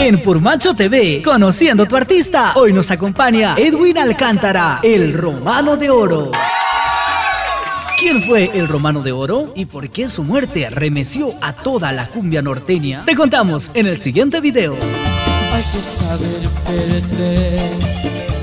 En Purmacho TV, conociendo tu artista, hoy nos acompaña Edwin Alcántara, el Romano de Oro. ¿Quién fue el Romano de Oro? ¿Y por qué su muerte remeció a toda la cumbia norteña? Te contamos en el siguiente video. Hay que saber perder.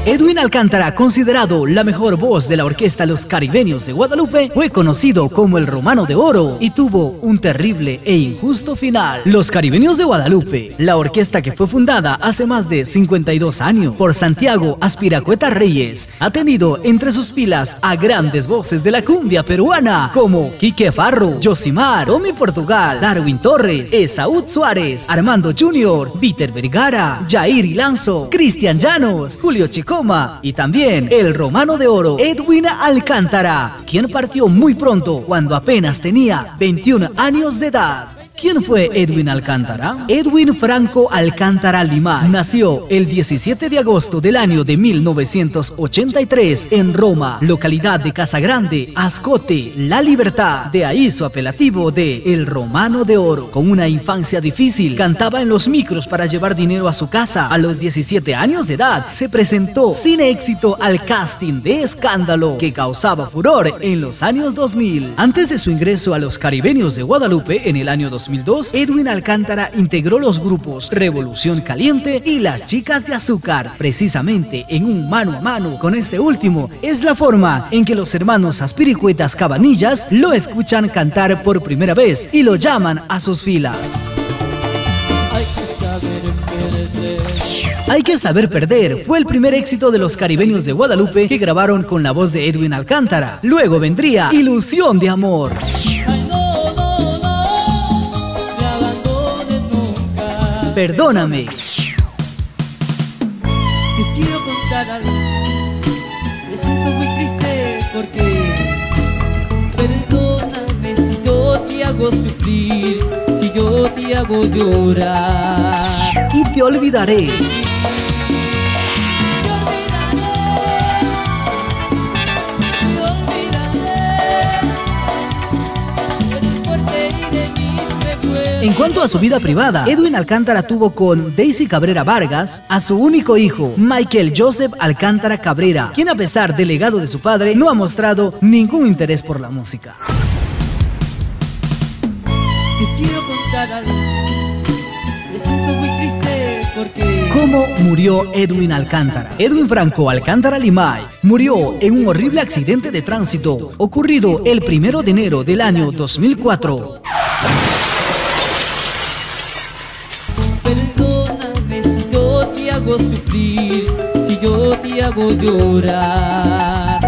Edwin Alcántara, considerado la mejor voz de la orquesta Los Caribeños de Guadalupe, fue conocido como el Romano de Oro y tuvo un terrible e injusto final. Los Caribeños de Guadalupe, la orquesta que fue fundada hace más de 52 años por Santiago Aspiricueta Reyes, ha tenido entre sus filas a grandes voces de la cumbia peruana como Quique Farro, Josimar, Omi Portugal, Darwin Torres, Esaúd Suárez, Armando Junior, Peter Vergara, Jair Ilanzo, Cristian Llanos, Julio Chico y también el Romano de Oro Edwin Alcántara, quien partió muy pronto cuando apenas tenía 21 años de edad. ¿Quién fue Edwin Alcántara? Edwin Franco Alcántara Limay nació el 17 de agosto del año de 1983 en Roma, localidad de Casa Grande, Ascote, La Libertad. De ahí su apelativo de El Romano de Oro. Con una infancia difícil, cantaba en los micros para llevar dinero a su casa. A los 17 años de edad, se presentó sin éxito al casting de Escándalo, que causaba furor en los años 2000. Antes de su ingreso a Los Caribeños de Guadalupe en el año 2002, Edwin Alcántara integró los grupos Revolución Caliente y Las Chicas de Azúcar. Precisamente en un mano a mano con este último es la forma en que los hermanos Aspiricuetas Cabanillas lo escuchan cantar por primera vez y lo llaman a sus filas. Hay que saber perder fue el primer éxito de Los Caribeños de Guadalupe que grabaron con la voz de Edwin Alcántara. Luego vendría Ilusión de Amor. Perdóname. Te quiero contar algo. Me siento muy triste porque perdóname si yo te hago sufrir, si yo te hago llorar. Y te olvidaré. En cuanto a su vida privada, Edwin Alcántara tuvo con Daisy Cabrera Vargas a su único hijo, Michael Joseph Alcántara Cabrera, quien a pesar del legado de su padre, no ha mostrado ningún interés por la música. Te quiero contar algo. Me siento muy triste porque... ¿Cómo murió Edwin Alcántara? Edwin Franco Alcántara Limay murió en un horrible accidente de tránsito ocurrido el 1 de enero del año 2004. Perdóname si yo te hago sufrir, si yo te hago llorar.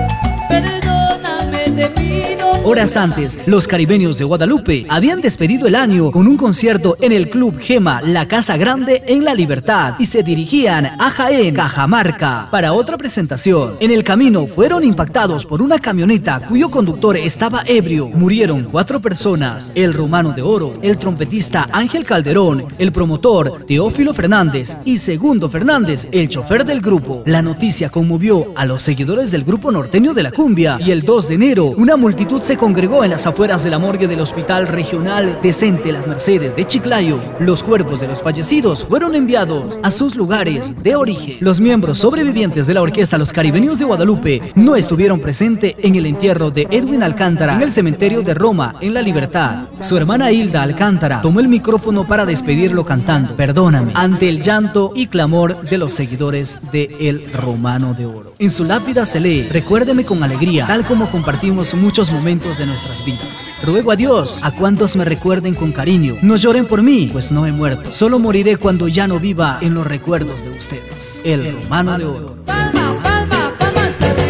Perdóname, te pido. Horas antes, los Caribeños de Guadalupe habían despedido el año con un concierto en el Club Gema, la Casa Grande en La Libertad, y se dirigían a Jaén, Cajamarca, para otra presentación. En el camino fueron impactados por una camioneta cuyo conductor estaba ebrio. Murieron 4 personas: el Romano de Oro, el trompetista Ángel Calderón, el promotor Teófilo Fernández y Segundo Fernández, el chofer del grupo. La noticia conmovió a los seguidores del grupo norteño de la cumbia y el 2 de enero una multitud se congregó en las afueras de la morgue del Hospital Regional Decente Las Mercedes de Chiclayo. Los cuerpos de los fallecidos fueron enviados a sus lugares de origen. Los miembros sobrevivientes de la orquesta Los Caribeños de Guadalupe no estuvieron presentes en el entierro de Edwin Alcántara en el cementerio de Roma, en La Libertad. Su hermana Hilda Alcántara tomó el micrófono para despedirlo cantando "Perdóname" ante el llanto y clamor de los seguidores de El Romano de Oro. En su lápida se lee: "Recuérdeme con alegría, tal como compartimos muchos momentos de nuestras vidas. Ruego a Dios a cuantos me recuerden con cariño, no lloren por mí, pues no he muerto. Solo moriré cuando ya no viva en los recuerdos de ustedes". El Romano de Oro. Palma, palma, palma.